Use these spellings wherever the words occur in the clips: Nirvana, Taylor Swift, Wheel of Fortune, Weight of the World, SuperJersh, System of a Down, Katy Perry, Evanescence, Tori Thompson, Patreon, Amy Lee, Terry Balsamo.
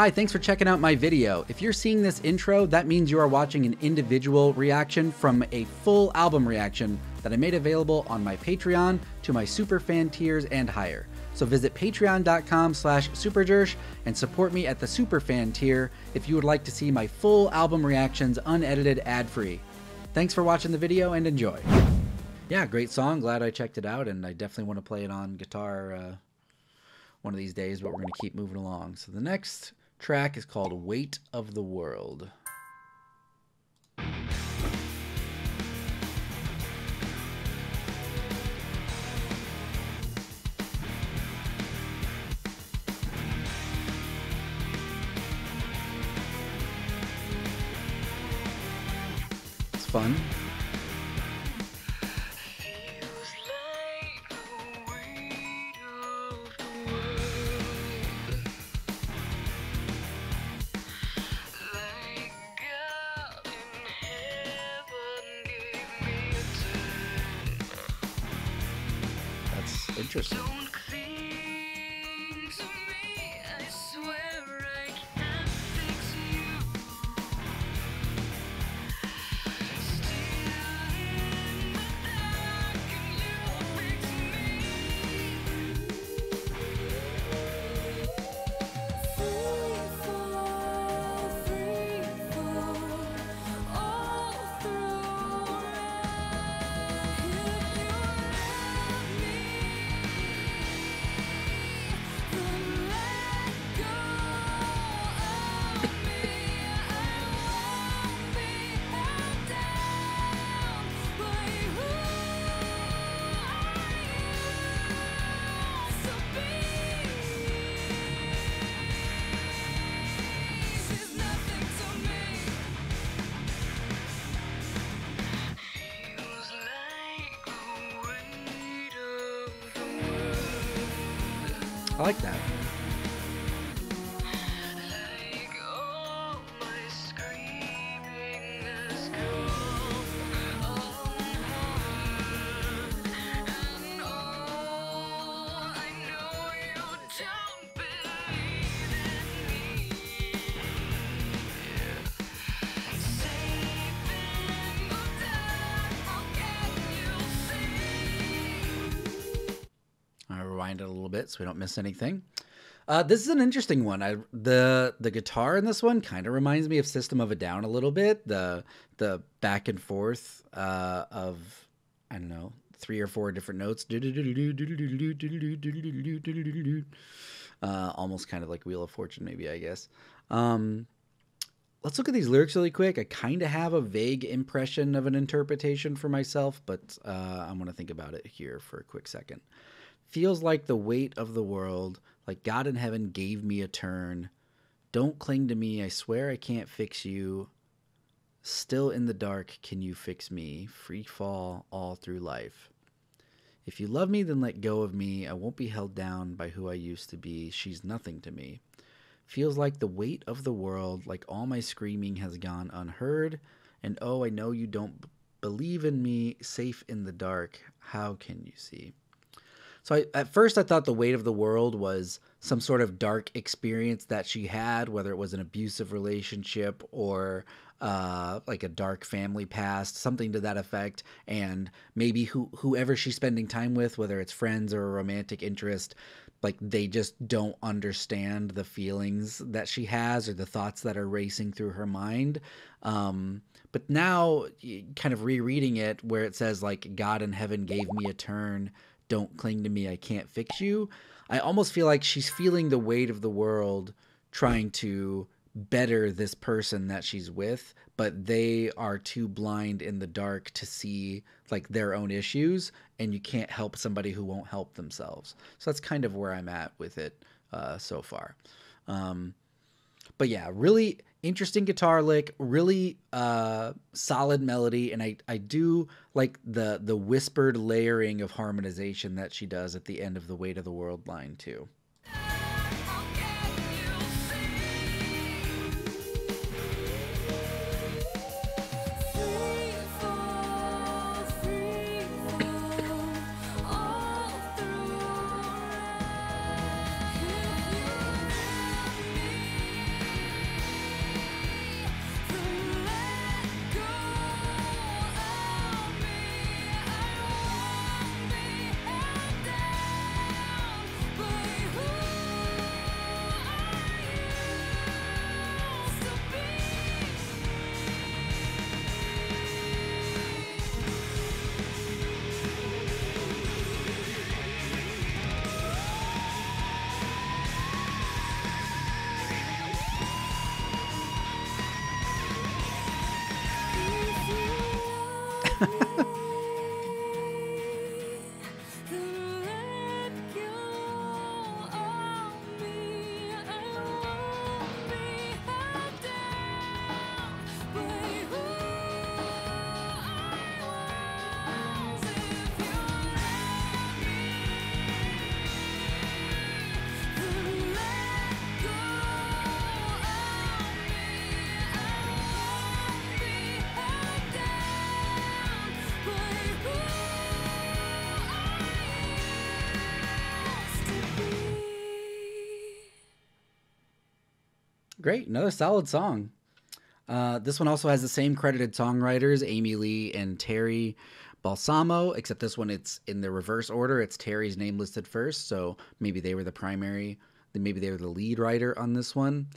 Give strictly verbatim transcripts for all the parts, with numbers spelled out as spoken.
Hi, thanks for checking out my video. If you're seeing this intro, that means you are watching an individual reaction from a full album reaction that I made available on my Patreon to my superfan tiers and higher. So visit patreon.com slash superjersh and support me at the superfan tier if you would like to see my full album reactions unedited ad-free. Thanks for watching the video and enjoy. Yeah, great song. Glad I checked it out, and I definitely want to play it on guitar uh, one of these days, but we're going to keep moving along. So the next track is called Weight of the World. It's fun. Interesting. Don't cling to me, I swear I can't fix you. Still in the dark, and you fix me. Free fall, free fall, all through life. If you love me, I like that. It a little bit so we don't miss anything. Uh, this is an interesting one. I the the guitar in this one kind of reminds me of System of a Down a little bit. The the back and forth uh, of, I don't know, three or four different notes, uh, almost kind of like Wheel of Fortune, maybe, I guess. Um, let's look at these lyrics really quick. I kind of have a vague impression of an interpretation for myself, but uh, I'm gonna think about it here for a quick second. Feels like the weight of the world, like God in heaven gave me a turn. Don't cling to me, I swear I can't fix you. Still in the dark, can you fix me? Free fall all through life. If you love me, then let go of me. I won't be held down by who I used to be. She's nothing to me. Feels like the weight of the world, like all my screaming has gone unheard. And oh, I know you don't believe in me. Safe in the dark, how can you see? So I, at first I thought the weight of the world was some sort of dark experience that she had, whether it was an abusive relationship or uh, like a dark family past, something to that effect. And maybe who, whoever she's spending time with, whether it's friends or a romantic interest, like they just don't understand the feelings that she has or the thoughts that are racing through her mind. Um, but now kind of rereading it where it says like, God in heaven gave me a turn. Don't cling to me, I can't fix you. I almost feel like she's feeling the weight of the world trying to better this person that she's with, but they are too blind in the dark to see like their own issues, and you can't help somebody who won't help themselves. So that's kind of where I'm at with it uh, so far. Um, but yeah, really interesting guitar lick, really uh, solid melody, and I, I do like the the whispered layering of harmonization that she does at the end of the Weight of the World line too. Great. Another solid song. Uh, this one also has the same credited songwriters, Amy Lee and Terry Balsamo, except this one it's in the reverse order. It's Terry's name listed first, so maybe they were the primary, maybe they were the lead writer on this one.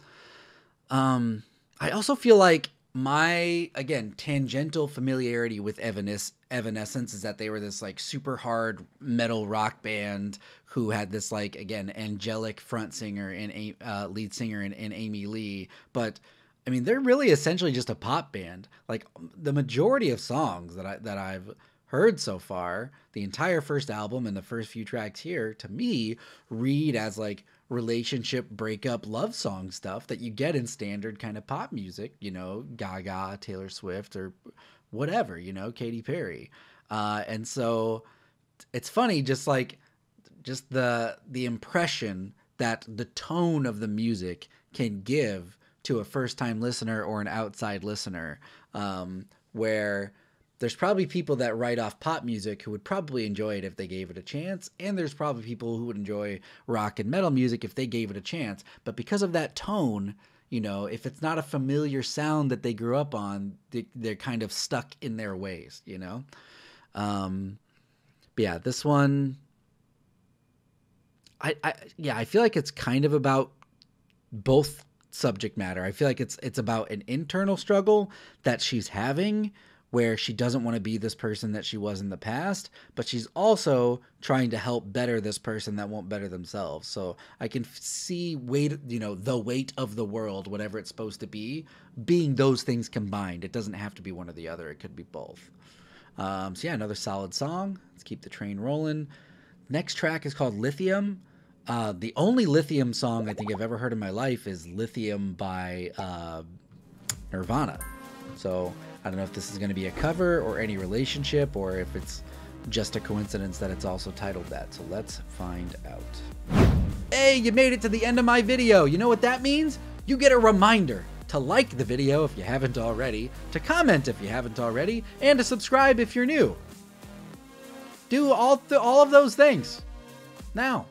Um, I also feel like my, again, tangential familiarity with Evanes- Evanescence is that they were this like super hard metal rock band who had this like, again, angelic front singer and uh, lead singer and, and Amy Lee. But I mean, they're really essentially just a pop band. Like the majority of songs that I that I've heard so far, the entire first album and the first few tracks here, to me, read as like relationship breakup love song stuff that you get in standard kind of pop music, you know, Gaga, Taylor Swift, or whatever, you know, Katy Perry. Uh, and so it's funny, just like just the the impression that the tone of the music can give to a first-time listener or an outside listener, um, where there's probably people that write off pop music who would probably enjoy it if they gave it a chance. And there's probably people who would enjoy rock and metal music if they gave it a chance. But because of that tone, you know, if it's not a familiar sound that they grew up on, they, they're kind of stuck in their ways, you know? Um, but yeah, this one, I, I, yeah, I feel like it's kind of about both subject matter. I feel like it's, it's about an internal struggle that she's having, where she doesn't want to be this person that she was in the past, but she's also trying to help better this person that won't better themselves. So I can see weight, you know, the weight of the world, whatever it's supposed to be, being those things combined. It doesn't have to be one or the other. It could be both. Um, so yeah, another solid song. Let's keep the train rolling. Next track is called Lithium. Uh, the only Lithium song I think I've ever heard in my life is Lithium by uh, Nirvana. So I don't know if this is going to be a cover or any relationship, or if it's just a coincidence that it's also titled that. So let's find out. Hey, you made it to the end of my video. You know what that means? You get a reminder to like the video if you haven't already, to comment if you haven't already, and to subscribe if you're new. Do all, th all of those things now.